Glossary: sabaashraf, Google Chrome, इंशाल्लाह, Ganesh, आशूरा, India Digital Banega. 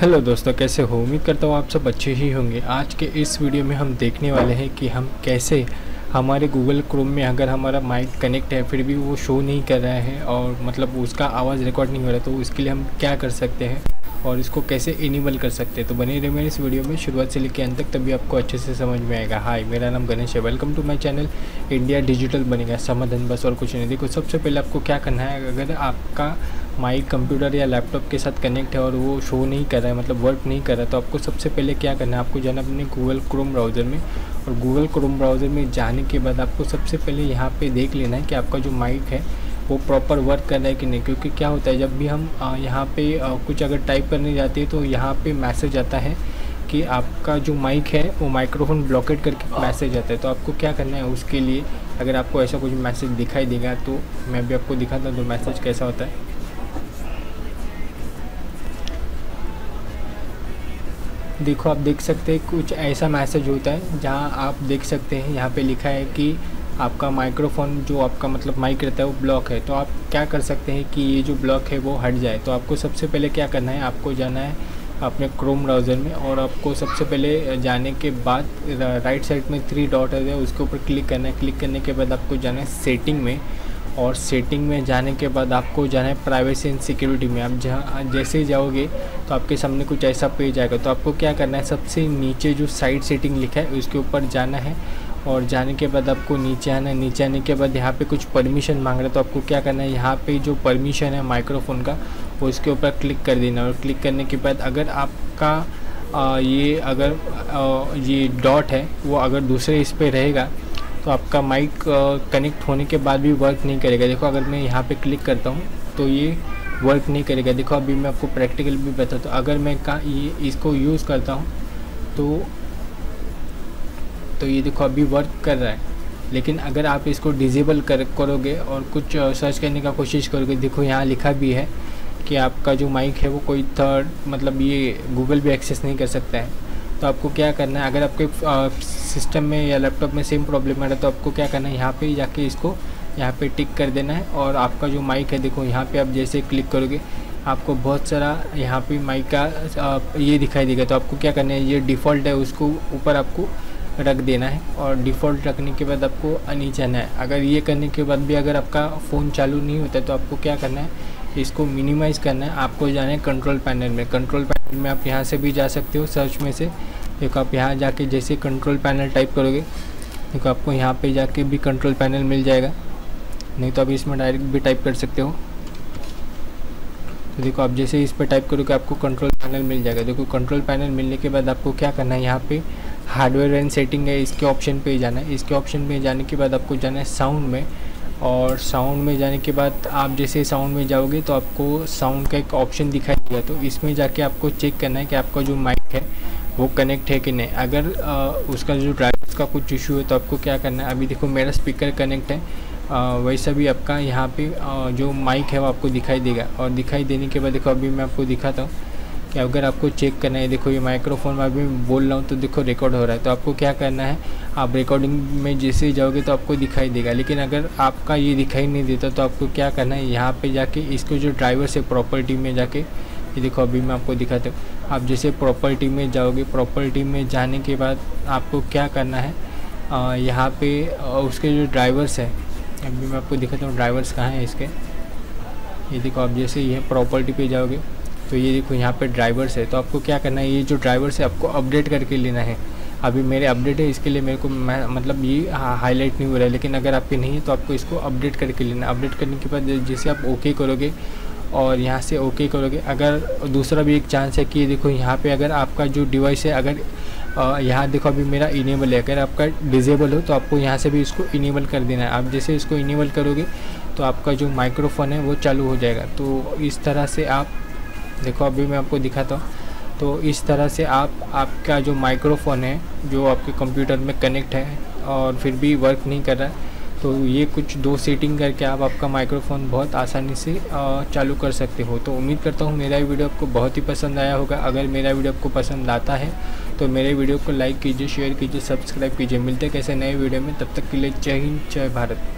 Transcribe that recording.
Hello दोस्तों, कैसे हो? उम्मीद करता हूँ आप सब अच्छे ही होंगे। आज के इस वीडियो में हम देखने वाले हैं कि हम कैसे हमारे गूगल क्रोम में अगर हमारा माइक कनेक्ट है फिर भी वो शो नहीं कर रहा है और मतलब उसका आवाज़ रिकॉर्ड नहीं हो रहा, तो इसके लिए हम क्या कर सकते हैं और इसको कैसे इनेबल कर सकते हैं। तो बने रहे मेरे इस वीडियो में शुरुआत से लेकर अंत तक, तभी आपको अच्छे से समझ में आएगा। हाय, मेरा नाम गणेश है। Welcome to my channel India digital बनेगा। समाधान बस और कुछ नहीं। देखो, सबसे पहले आपको क्या करना है, अगर आपका माइक कंप्यूटर या लैपटॉप के साथ कनेक्ट है और वो शो नहीं कर रहा है, मतलब वर्क नहीं कर रहा, तो आपको सबसे पहले क्या करना है, आपको जाना अपने गूगल क्रोम ब्राउज़र में। और गूगल क्रोम ब्राउज़र में जाने के बाद आपको सबसे पहले यहाँ पे देख लेना है कि आपका जो माइक है वो प्रॉपर वर्क कर रहा है कि नहीं। क्योंकि क्या होता है, जब भी हम यहाँ पे कुछ अगर टाइप करने जाते हैं तो यहाँ पे मैसेज आता है कि आपका जो माइक है वो माइक्रोफोन ब्लॉकेड करके मैसेज आता है। तो आपको क्या करना है, उसके लिए अगर आपको ऐसा कुछ मैसेज दिखाई देगा तो मैं भी आपको दिखाता हूँ तो मैसेज कैसा होता है। देखो, आप देख सकते हैं कुछ ऐसा मैसेज होता है जहाँ आप देख सकते हैं यहाँ पे लिखा है कि आपका माइक्रोफोन जो आपका मतलब माइक रहता है वो ब्लॉक है। तो आप क्या कर सकते हैं कि ये जो ब्लॉक है वो हट जाए। तो आपको सबसे पहले क्या करना है, आपको जाना है अपने क्रोम ब्राउज़र में। और आपको सबसे पहले जाने के बाद राइट साइड में 3 डॉट है, उसके ऊपर क्लिक करना है। क्लिक करने के बाद आपको जाना है सेटिंग में। और सेटिंग में जाने के बाद आपको जाना है प्राइवेसी एंड सिक्योरिटी में। आप जहाँ जैसे ही जाओगे तो आपके सामने कुछ ऐसा पेज आएगा। तो आपको क्या करना है, सबसे नीचे जो साइड सेटिंग लिखा है उसके ऊपर जाना है। और जाने के बाद आपको नीचे आना है। नीचे आने के बाद यहाँ पे कुछ परमिशन मांग रहा है, तो आपको क्या करना है, यहाँ पे जो परमिशन है माइक्रोफोन का उसके ऊपर क्लिक कर देना। और क्लिक करने के बाद अगर आपका ये डॉट है वो अगर दूसरे इस पर रहेगा तो आपका माइक कनेक्ट होने के बाद भी वर्क नहीं करेगा। देखो, अगर मैं यहाँ पे क्लिक करता हूँ तो ये वर्क नहीं करेगा। देखो, अभी मैं आपको प्रैक्टिकल भी बताता हूँ। अगर मैं ये इसको यूज़ करता हूँ तो ये देखो अभी वर्क कर रहा है। लेकिन अगर आप इसको डिजेबल करोगे और कुछ सर्च करने का कोशिश करोगे, देखो यहाँ लिखा भी है कि आपका जो माइक है वो कोई थर्ड मतलब ये गूगल भी एक्सेस नहीं कर सकता है। तो आपको क्या करना है, अगर आपके सिस्टम में या लैपटॉप में सेम प्रॉब्लम है तो आपको क्या करना है, यहाँ पे जाके इसको यहाँ पे टिक कर देना है। और आपका जो माइक है, देखो यहाँ पे आप जैसे क्लिक करोगे आपको बहुत सारा यहाँ पे माइक का ये दिखाई देगा। तो आपको क्या करना है, ये डिफ़ॉल्ट है उसको ऊपर आपको रख देना है। और डिफ़ॉल्ट रखने के बाद आपको नीचे आना है। अगर ये करने के बाद भी अगर आपका फ़ोन चालू नहीं होता है तो आपको क्या करना है, इसको मिनिमाइज़ करना है। आपको जाना है कंट्रोल पैनल में। कंट्रोल पैनल में आप यहाँ से भी जा सकते हो, सर्च में से। देखो, आप यहाँ जाके जैसे कंट्रोल पैनल टाइप करोगे, देखो आपको यहाँ पे जाके भी कंट्रोल पैनल मिल जाएगा। नहीं तो आप इसमें डायरेक्ट भी टाइप कर सकते हो। तो देखो, आप जैसे इस पर टाइप करोगे आपको कंट्रोल पैनल मिल जाएगा। देखो, कंट्रोल पैनल मिलने के बाद आपको क्या करना है, यहाँ पर हार्डवेयर एंड सेटिंग है, इसके ऑप्शन पर जाना है। इसके ऑप्शन पर जाने के बाद आपको जाना है साउंड में। और साउंड में जाने के बाद आप जैसे साउंड में जाओगे तो आपको साउंड का एक ऑप्शन दिखाई देगा। तो इसमें जाके आपको चेक करना है कि आपका जो माइक है वो कनेक्ट है कि नहीं। अगर उसका जो ड्राइवर्स का कुछ इशू है तो आपको क्या करना है, अभी देखो मेरा स्पीकर कनेक्ट है, वैसा भी आपका यहाँ पे जो माइक है वो आपको दिखाई देगा। और दिखाई देने के बाद देखो, अभी मैं आपको दिखाता हूँ कि अगर आपको चेक करना है, देखो ये माइक्रोफोन में अभी बोल रहा हूँ तो देखो रिकॉर्ड हो रहा है। तो आपको क्या करना है, आप रिकॉर्डिंग में जैसे जाओगे तो आपको दिखाई देगा। लेकिन अगर आपका ये दिखाई नहीं देता तो आपको क्या करना है, यहाँ पे जाके इसको जो ड्राइवर से प्रॉपर्टी में जाके, ये देखो अभी मैं आपको दिखाता हूँ। आप जैसे प्रॉपर्टी में जाओगे, प्रॉपर्टी में जाने के बाद आपको क्या करना है, यहाँ पे उसके जो ड्राइवर्स है, अभी मैं आपको दिखाता हूँ ड्राइवर्स कहाँ हैं इसके। ये देखो, आप जैसे ये प्रॉपर्टी पर जाओगे तो ये देखो यहाँ पर ड्राइवर्स है। तो आपको क्या करना है, ये जो ड्राइवर्स है आपको अपडेट करके लेना है। अभी मेरे अपडेट है इसके लिए मेरे को मतलब ये हाईलाइट नहीं हो रहा है। लेकिन अगर आपके नहीं है तो आपको इसको अपडेट करके लेना। अपडेट करने के बाद जैसे आप ओके करोगे और यहाँ से ओके करोगे, अगर दूसरा भी एक चांस है कि ये देखो यहाँ पे अगर आपका जो डिवाइस है, अगर यहाँ देखो अभी मेरा इनेबल है, अगर आपका डिजेबल हो तो आपको यहाँ से भी इसको इनेबल कर देना है। आप जैसे इसको इनेबल करोगे तो आपका जो माइक्रोफोन है वो चालू हो जाएगा। तो इस तरह से आप देखो, अभी मैं आपको दिखाता हूँ। तो इस तरह से आप आपका जो माइक्रोफोन है जो आपके कंप्यूटर में कनेक्ट है और फिर भी वर्क नहीं कर रहा है, तो ये कुछ 2 सेटिंग करके आप आपका माइक्रोफोन बहुत आसानी से चालू कर सकते हो। तो उम्मीद करता हूँ मेरा वीडियो आपको बहुत ही पसंद आया होगा। अगर मेरा वीडियो आपको पसंद आता है तो मेरे वीडियो को लाइक कीजिए, शेयर कीजिए, सब्सक्राइब कीजिए। मिलते हैं ऐसे नए वीडियो में, तब तक के लिए जय हिंद, जय भारत।